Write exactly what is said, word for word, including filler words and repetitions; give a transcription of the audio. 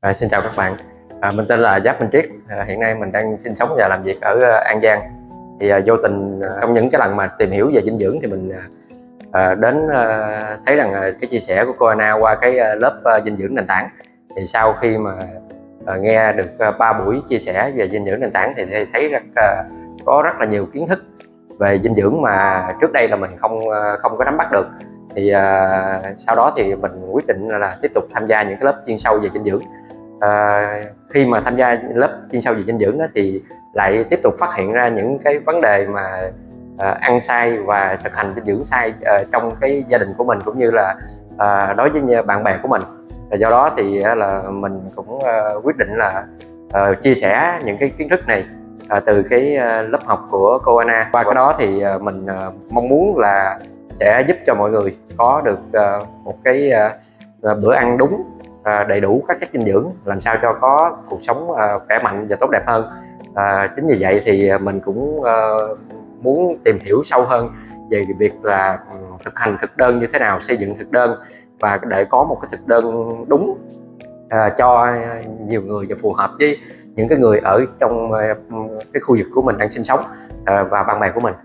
À, xin chào các bạn, à, mình tên là Giáp Minh Triết, à, hiện nay mình đang sinh sống và làm việc ở An Giang. Thì à, vô tình trong những cái lần mà tìm hiểu về dinh dưỡng thì mình à, đến à, thấy rằng à, cái chia sẻ của cô Anna qua cái à, lớp à, dinh dưỡng nền tảng. Thì sau khi mà à, nghe được à, ba buổi chia sẻ về dinh dưỡng nền tảng thì thấy, thấy rất, à, có rất là nhiều kiến thức về dinh dưỡng mà trước đây là mình không không có nắm bắt được. Thì à, sau đó thì mình quyết định là, là tiếp tục tham gia những cái lớp chuyên sâu về dinh dưỡng. À, khi mà tham gia lớp chuyên sâu về dinh dưỡng đó thì lại tiếp tục phát hiện ra những cái vấn đề mà à, ăn sai và thực hành dinh dưỡng sai à, trong cái gia đình của mình cũng như là à, đối với bạn bè của mình. Và do đó thì à, là mình cũng à, quyết định là à, chia sẻ những cái kiến thức này à, từ cái à, lớp học của cô Anna. Qua cái đó thì à, mình à, mong muốn là sẽ giúp cho mọi người có được à, một cái à, bữa ăn đúng, À, đầy đủ các chất dinh dưỡng, làm sao cho có cuộc sống à, khỏe mạnh và tốt đẹp hơn. à, Chính vì vậy thì mình cũng à, muốn tìm hiểu sâu hơn về việc là thực hành thực đơn như thế nào, xây dựng thực đơn và để có một cái thực đơn đúng à, cho nhiều người và phù hợp với những cái người ở trong à, cái khu vực của mình đang sinh sống à, và bạn bè của mình.